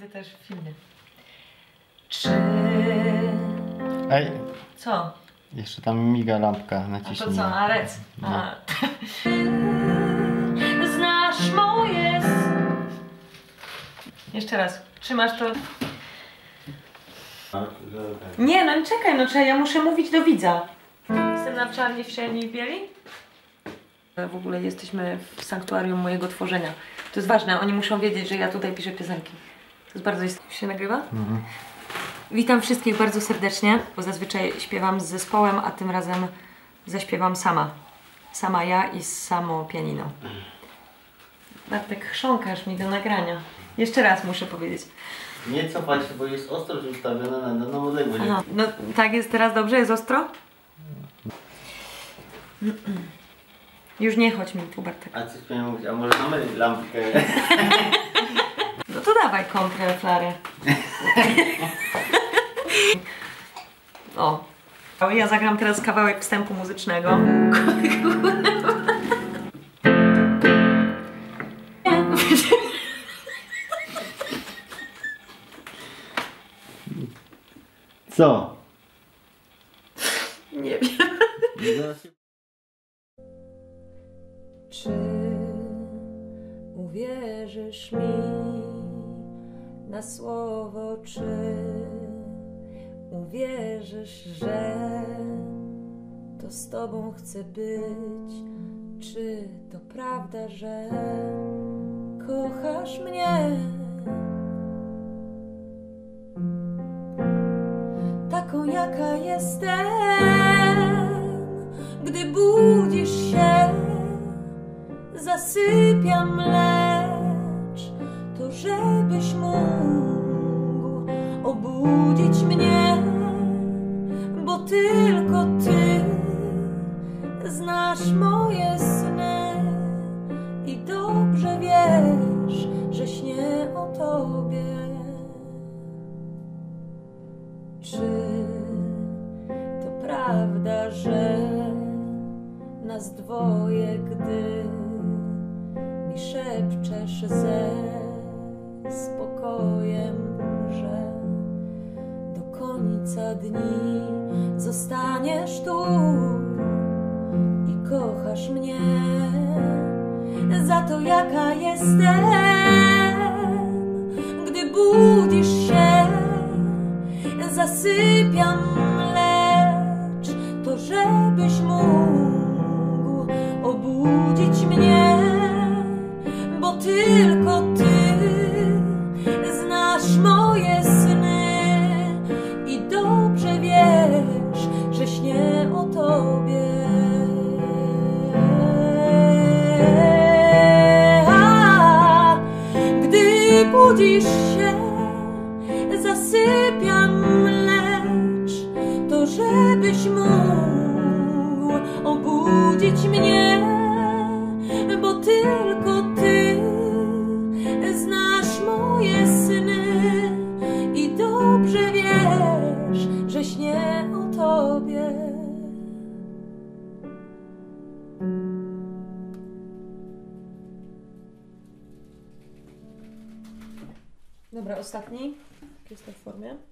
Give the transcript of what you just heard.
będzie też w filmie. Ej! Co? Jeszcze tam miga lampka, naciśnij. A to co, na rec? No. A. Znasz moje... Jeszcze raz, trzymasz to... Nie, no czekaj, no czekaj, ja muszę mówić do widza. Jestem na czarni, w czerni i bieli. W ogóle jesteśmy w sanktuarium mojego tworzenia. To jest ważne, oni muszą wiedzieć, że ja tutaj piszę piosenki. To jest bardzo istotne. Się nagrywa? Mhm. Witam wszystkich bardzo serdecznie, bo zazwyczaj śpiewam z zespołem, a tym razem zaśpiewam sama. Sama ja i samo pianino. Bartek, chrząkasz mi do nagrania. Jeszcze raz muszę powiedzieć. Nie cofaj się, bo jest ostrość ustawiona na daną odległość. No tak jest teraz dobrze? Jest ostro? Już nie chodź mi tu, Bartek. A coś miałem mówić, a może mamy lampkę? No to dawaj kontrę, flary. O. Ja zagram teraz kawałek wstępu muzycznego. Co? Nie wiem. Czy uwierzysz mi na słowo, czy uwierzysz, że to z tobą chcę być? Czy to prawda, że kochasz mnie? Taką, jaka jestem, gdy budzisz się, zasypiam, lecz to żebyś mógł obudzić mnie, bo tylko ty znasz moje sny i dobrze wiesz, że śnię o tobie. Czy to prawda, że nas dwoje, gdy mi szepczesz ze spokojem, że do końca dni zostaniesz tu i kochasz mnie za to, jaka jestem, gdy budzisz się, zasypiam, lecz to żebyś mógł obudzić mnie, bo tylko ty znasz moje sny i dobrze wiesz, że śnię o tobie. A gdy budzisz się, zasypiam, lecz to żebyś mógł obudzić mnie, bo tylko ty znasz moje sny i dobrze wiesz, że śnię o tobie. Dobra, ostatni. Jest to w formie.